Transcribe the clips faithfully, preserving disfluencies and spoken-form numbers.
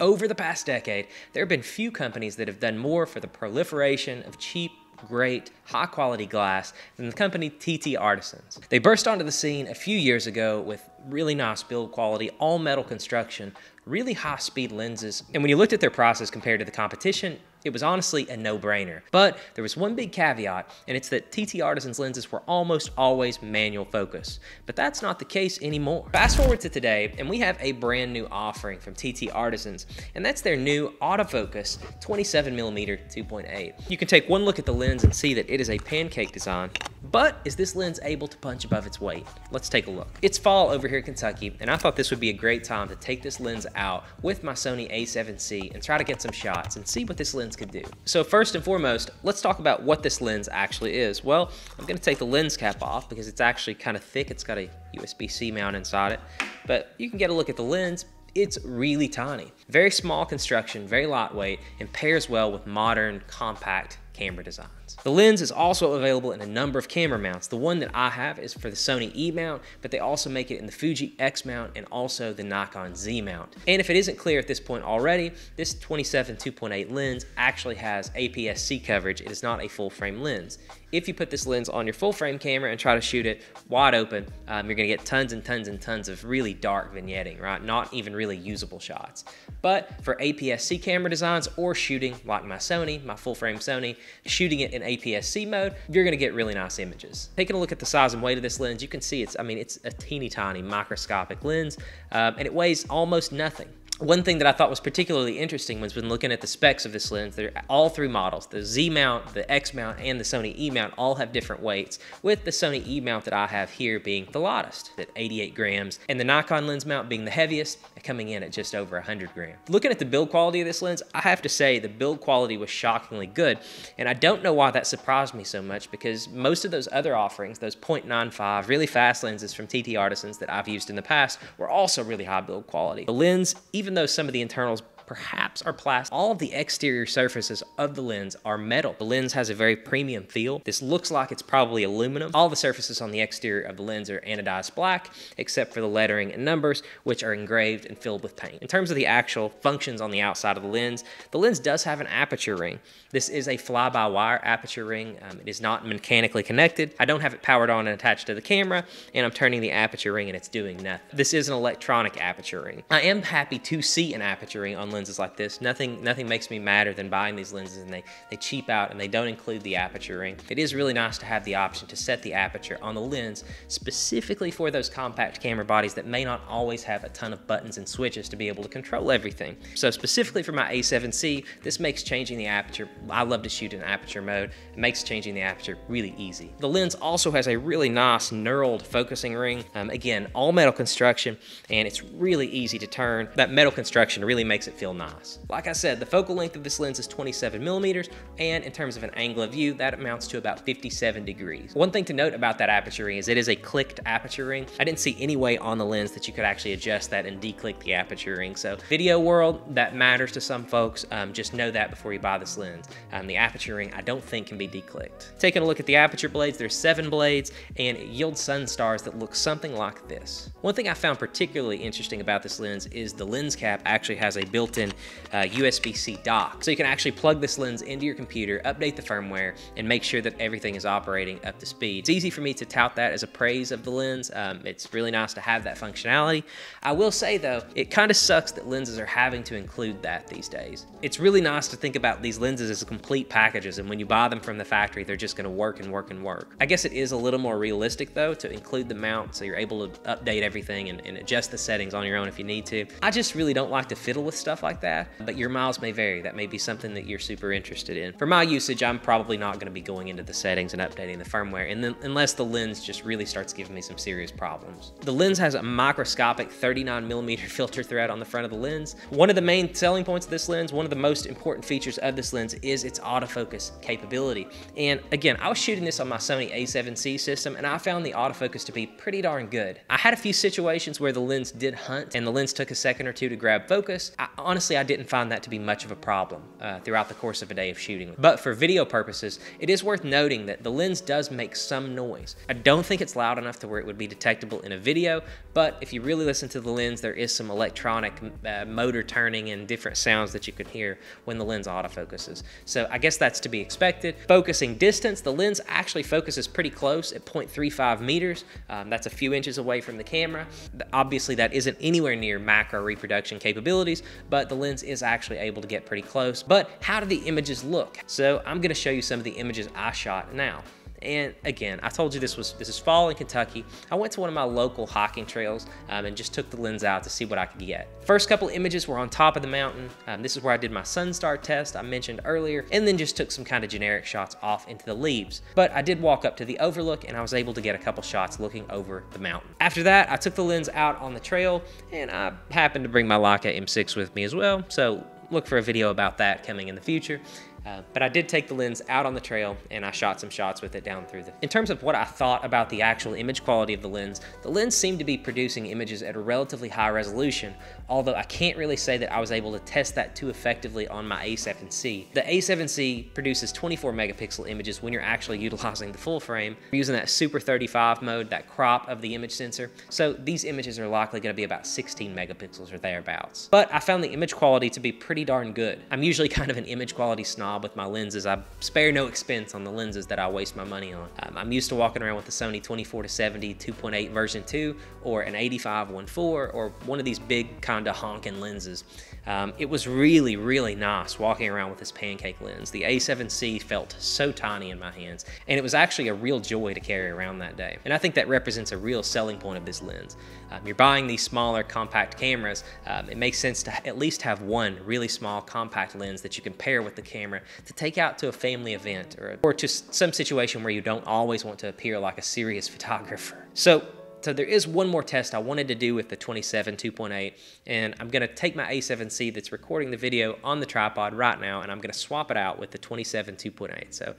Over the past decade, there have been few companies that have done more for the proliferation of cheap, great, high-quality glass than the company T T Artisan. They burst onto the scene a few years ago with really nice build quality, all-metal construction, really high-speed lenses, and when you looked at their prices compared to the competition, it was honestly a no-brainer. But there was one big caveat, and it's that T T Artisan's lenses were almost always manual focus, but that's not the case anymore. Fast forward to today, and we have a brand new offering from T T Artisan, and that's their new autofocus twenty-seven millimeter two point eight. You can take one look at the lens and see that it is a pancake design, but is this lens able to punch above its weight? Let's take a look. It's fall over here in Kentucky, and I thought this would be a great time to take this lens out with my Sony A seven C and try to get some shots and see what this lens could do. So first and foremost, let's talk about what this lens actually is. Well, I'm going to take the lens cap off because it's actually kind of thick. It's got a U S B C mount inside it, but you can get a look at the lens. It's really tiny, very small construction, very lightweight, and pairs well with modern compact camera designs. The lens is also available in a number of camera mounts. The one that I have is for the Sony E-mount, but they also make it in the Fuji X-mount and also the Nikon Z-mount. And if it isn't clear at this point already, this twenty-seven two point eight lens actually has A P S C coverage. It is not a full frame lens. If you put this lens on your full frame camera and try to shoot it wide open, um, you're gonna get tons and tons and tons of really dark vignetting, right? Not even really usable shots. But for A P S C camera designs or shooting like my Sony, my full frame Sony, shooting it in A P S C mode, you're gonna get really nice images. Taking a look at the size and weight of this lens, you can see it's, I mean, it's a teeny tiny microscopic lens, um, and it weighs almost nothing. One thing that I thought was particularly interesting was when looking at the specs of this lens, they're all three models, the Z-mount, the X-mount, and the Sony E-mount all have different weights, with the Sony E-mount that I have here being the lightest at eighty-eight grams, and the Nikon lens mount being the heaviest, coming in at just over one hundred grams. Looking at the build quality of this lens, I have to say the build quality was shockingly good, and I don't know why that surprised me so much because most of those other offerings, those point nine five really fast lenses from T T Artisan that I've used in the past were also really high build quality. The lens, even though some of the internals perhaps are plastic, all of the exterior surfaces of the lens are metal. The lens has a very premium feel. This looks like it's probably aluminum. All the surfaces on the exterior of the lens are anodized black, except for the lettering and numbers, which are engraved and filled with paint. In terms of the actual functions on the outside of the lens, the lens does have an aperture ring. This is a fly-by-wire aperture ring. Um, it is not mechanically connected. I don't have it powered on and attached to the camera, and I'm turning the aperture ring and it's doing nothing. This is an electronic aperture ring. I am happy to see an aperture ring on lenses like this. Nothing nothing makes me madder than buying these lenses and they, they cheap out and they don't include the aperture ring. It is really nice to have the option to set the aperture on the lens specifically for those compact camera bodies that may not always have a ton of buttons and switches to be able to control everything. So specifically for my A seven C, this makes changing the aperture, I love to shoot in aperture mode, it makes changing the aperture really easy. The lens also has a really nice knurled focusing ring. Um, again, all metal construction, and it's really easy to turn. That metal construction really makes it feel nice. Like I said, the focal length of this lens is twenty-seven millimeters, and in terms of an angle of view, that amounts to about fifty-seven degrees. One thing to note about that aperture ring is it is a clicked aperture ring. I didn't see any way on the lens that you could actually adjust that and declick the aperture ring. So video world, that matters to some folks. Um, just know that before you buy this lens. Um, the aperture ring, I don't think can be declicked. Taking a look at the aperture blades, there's seven blades, and it yields sun stars that look something like this. One thing I found particularly interesting about this lens is the lens cap actually has a built in uh, U S B C dock. So you can actually plug this lens into your computer, update the firmware, and make sure that everything is operating up to speed. It's easy for me to tout that as a praise of the lens. Um, it's really nice to have that functionality. I will say though, it kind of sucks that lenses are having to include that these days. It's really nice to think about these lenses as complete packages, and when you buy them from the factory, they're just gonna work and work and work. I guess it is a little more realistic though to include the mount so you're able to update everything and, and adjust the settings on your own if you need to. I just really don't like to fiddle with stuff like that, but your miles may vary. That may be something that you're super interested in. For my usage, I'm probably not going to be going into the settings and updating the firmware, and then unless the lens just really starts giving me some serious problems. The lens has a microscopic thirty-nine millimeter filter thread on the front of the lens. One of the main selling points of this lens, one of the most important features of this lens, is its autofocus capability. And again, I was shooting this on my Sony A seven C system, and I found the autofocus to be pretty darn good. I had a few situations where the lens did hunt, and the lens took a second or two to grab focus. I honestly honestly, I didn't find that to be much of a problem uh, throughout the course of a day of shooting. But for video purposes, it is worth noting that the lens does make some noise. I don't think it's loud enough to where it would be detectable in a video, but if you really listen to the lens, there is some electronic uh, motor turning and different sounds that you can hear when the lens autofocuses. So I guess that's to be expected. Focusing distance, the lens actually focuses pretty close at zero point three five meters. Um, that's a few inches away from the camera. Obviously that isn't anywhere near macro reproduction capabilities, but the lens is actually able to get pretty close. But how do the images look? So I'm gonna show you some of the images I shot now. And again, I told you this was this is fall in Kentucky. I went to one of my local hiking trails um, and just took the lens out to see what I could get. First couple images were on top of the mountain. Um, this is where I did my sunstar test I mentioned earlier, and then just took some kind of generic shots off into the leaves. But I did walk up to the overlook and I was able to get a couple shots looking over the mountain. After that, I took the lens out on the trail and I happened to bring my Leica M six with me as well. So look for a video about that coming in the future. Uh, but I did take the lens out on the trail and I shot some shots with it down through the... In terms of what I thought about the actual image quality of the lens, the lens seemed to be producing images at a relatively high resolution, although I can't really say that I was able to test that too effectively on my A seven C. The A seven C produces twenty-four megapixel images when you're actually utilizing the full frame. We're using that Super thirty-five mode, that crop of the image sensor, so these images are likely going to be about sixteen megapixels or thereabouts. But I found the image quality to be pretty darn good. I'm usually kind of an image quality snob with my lenses. I spare no expense on the lenses that I waste my money on. Um, I'm used to walking around with the Sony twenty-four to seventy two point eight version two or an eighty-five one four or one of these big kinda honking lenses. Um, it was really, really nice walking around with this pancake lens. The A seven C felt so tiny in my hands, and it was actually a real joy to carry around that day. And I think that represents a real selling point of this lens. Um, you're buying these smaller compact cameras. Um, it makes sense to at least have one really small compact lens that you can pair with the camera to take out to a family event or, or to some situation where you don't always want to appear like a serious photographer. So, so there is one more test I wanted to do with the twenty-seven two point eight, and I'm gonna take my A seven C that's recording the video on the tripod right now, and I'm gonna swap it out with the twenty-seven two point eight. So,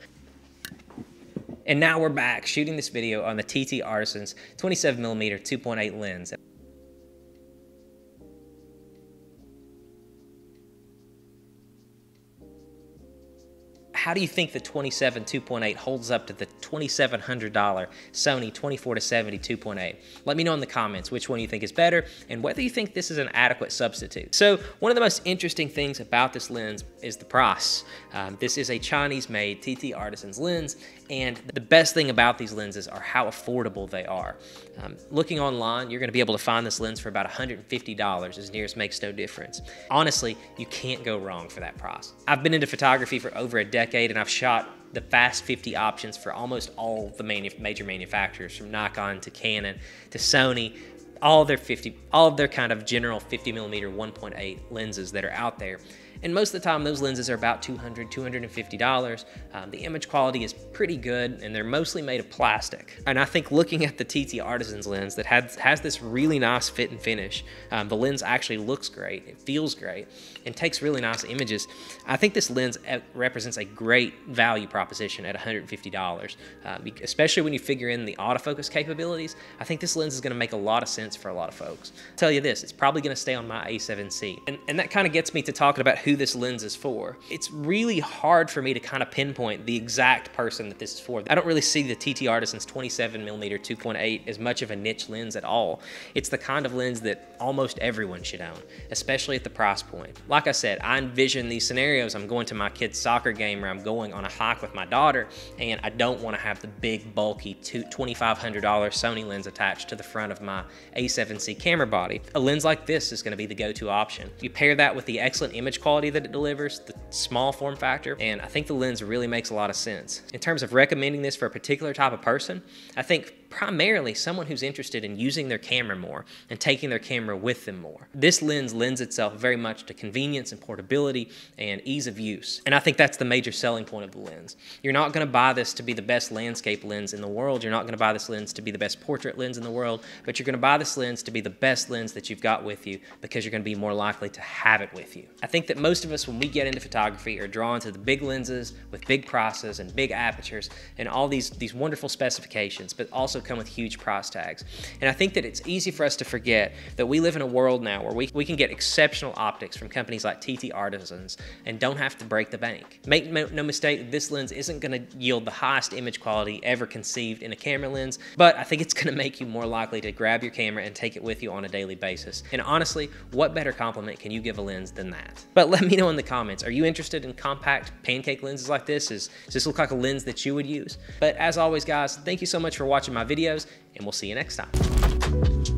and now we're back shooting this video on the T T Artisan's twenty-seven millimeter two point eight lens. How do you think the twenty-seven two point eight holds up to the twenty-seven hundred dollar Sony twenty-four to seventy two point eight? Let me know in the comments which one you think is better and whether you think this is an adequate substitute. So one of the most interesting things about this lens is the price. Um, this is a Chinese-made T T Artisan's lens, and the best thing about these lenses are how affordable they are. Um, looking online, you're gonna be able to find this lens for about one hundred fifty dollars, as near as makes no difference. Honestly, you can't go wrong for that price. I've been into photography for over a decade, and I've shot the Fast fifty options for almost all the manu major manufacturers, from Nikon to Canon to Sony, all their fifty, all of their kind of general fifty millimeter one point eight lenses that are out there. And most of the time, those lenses are about two hundred, two hundred fifty dollars. Um, the image quality is pretty good, and they're mostly made of plastic. And I think looking at the T T Artisan's lens that has, has this really nice fit and finish, um, the lens actually looks great, it feels great, and takes really nice images. I think this lens represents a great value proposition at one hundred fifty dollars, um, especially when you figure in the autofocus capabilities. I think this lens is gonna make a lot of sense for a lot of folks. I'll tell you this, it's probably gonna stay on my A seven C. And, and that kind of gets me to talking about who this lens is for. It's really hard for me to kind of pinpoint the exact person that this is for. I don't really see the T T Artisan's twenty-seven millimeter two point eight as much of a niche lens at all. It's the kind of lens that almost everyone should own, especially at the price point. Like I said, I envision these scenarios. I'm going to my kid's soccer game, or I'm going on a hike with my daughter, and I don't want to have the big, bulky twenty-five hundred dollar Sony lens attached to the front of my A seven C camera body. A lens like this is going to be the go-to option. You pair that with the excellent image quality that it delivers, the small form factor, and I think the lens really makes a lot of sense. In terms of recommending this for a particular type of person, I think primarily someone who's interested in using their camera more and taking their camera with them more. This lens lends itself very much to convenience and portability and ease of use, and I think that's the major selling point of the lens. You're not going to buy this to be the best landscape lens in the world, you're not going to buy this lens to be the best portrait lens in the world, but you're going to buy this lens to be the best lens that you've got with you, because you're going to be more likely to have it with you. I think that most of us, when we get into photography, are drawn to the big lenses with big prices and big apertures and all these, these wonderful specifications, but also also come with huge price tags. And I think that it's easy for us to forget that we live in a world now where we, we can get exceptional optics from companies like T T Artisans and don't have to break the bank. Make no mistake, this lens isn't gonna yield the highest image quality ever conceived in a camera lens, but I think it's gonna make you more likely to grab your camera and take it with you on a daily basis. And honestly, what better compliment can you give a lens than that? But let me know in the comments, are you interested in compact pancake lenses like this? Is, does this look like a lens that you would use? But as always guys, thank you so much for watching my videos, and we'll see you next time.